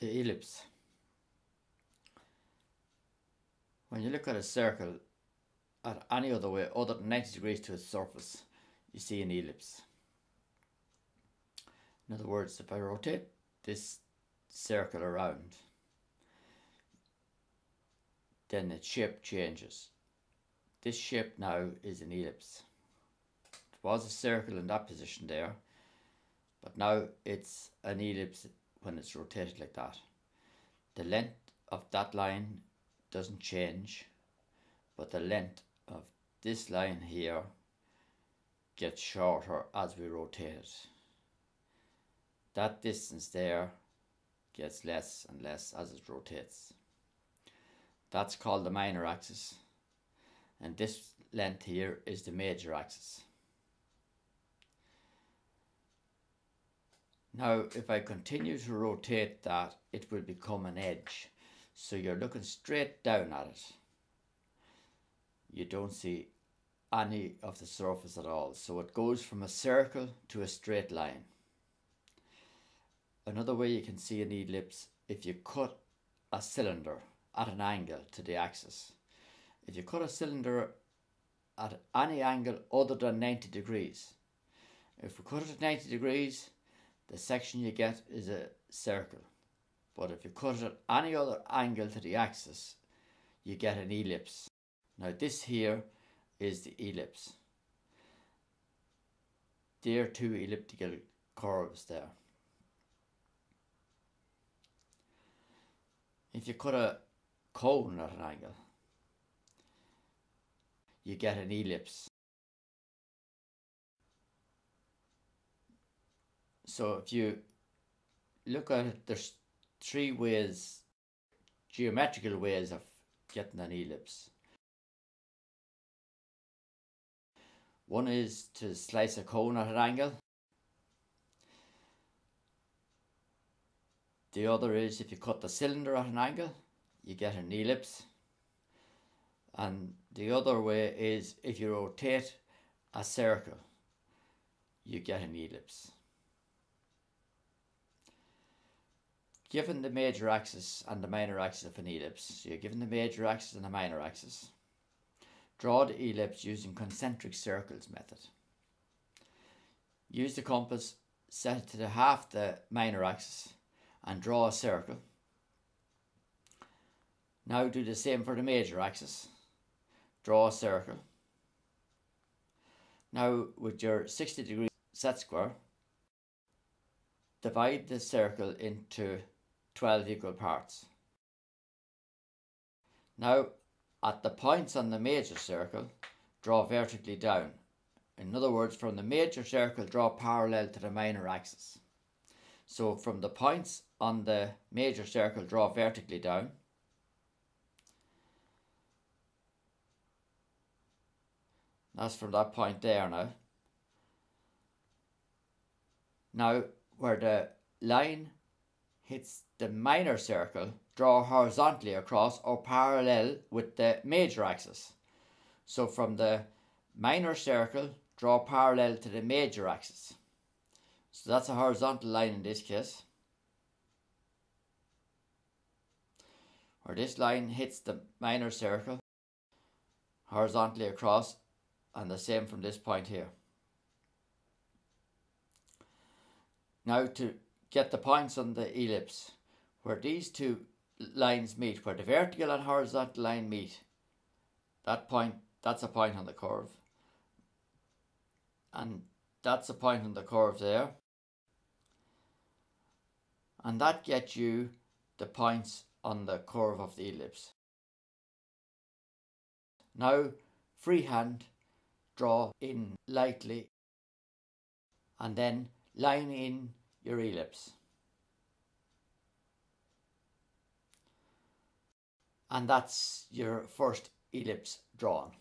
the ellipse. When you look at a circle at any other way other than 90 degrees to its surface, you see an ellipse. In other words, if I rotate this circle around, then its shape changes. This shape now is an ellipse. It was a circle in that position there, but now it's an ellipse when it's rotated like that. The length of that line doesn't change, but the length of this line here gets shorter as we rotate it. That distance there gets less and less as it rotates. That's called the minor axis, and this length here is the major axis. Now if I continue to rotate that, it will become an edge. So you're looking straight down at it. You don't see any of the surface at all. So it goes from a circle to a straight line. Another way you can see an ellipse, if you cut a cylinder at an angle to the axis. If you cut a cylinder at any angle other than 90 degrees. If we cut it at 90 degrees, the section you get is a circle. But if you cut it at any other angle to the axis, you get an ellipse. Now this here is the ellipse. There are two elliptical curves there. If you cut a cone at an angle, you get an ellipse. So if you look at it, there's three ways, geometrical ways of getting an ellipse. One is to slice a cone at an angle. The other is if you cut the cylinder at an angle, you get an ellipse. And the other way is if you rotate a circle, you get an ellipse. Given the major axis and the minor axis of an ellipse, so you're given the major axis and the minor axis, draw the ellipse using concentric circles method. Use the compass, set it to the half the minor axis and draw a circle. Now do the same for the major axis, draw a circle. Now with your 60 degree set square, divide the circle into 12 equal parts. Now at the points on the major circle, draw vertically down. In other words, from the major circle, draw parallel to the minor axis. So from the points on the major circle, draw vertically down. That's from that point there now. Now where the line hits the minor circle, draw horizontally across or parallel with the major axis. So from the minor circle, draw parallel to the major axis. So that's a horizontal line in this case. Where this line hits the minor circle, horizontally across, and the same from this point here. Now to get the points on the ellipse, where these two lines meet, where the vertical and horizontal line meet, that point, that's a point on the curve. And that's a point on the curve there. And that gets you the points on the curve of the ellipse. Now freehand, draw in lightly and then line in your ellipse. And that's your first ellipse drawn.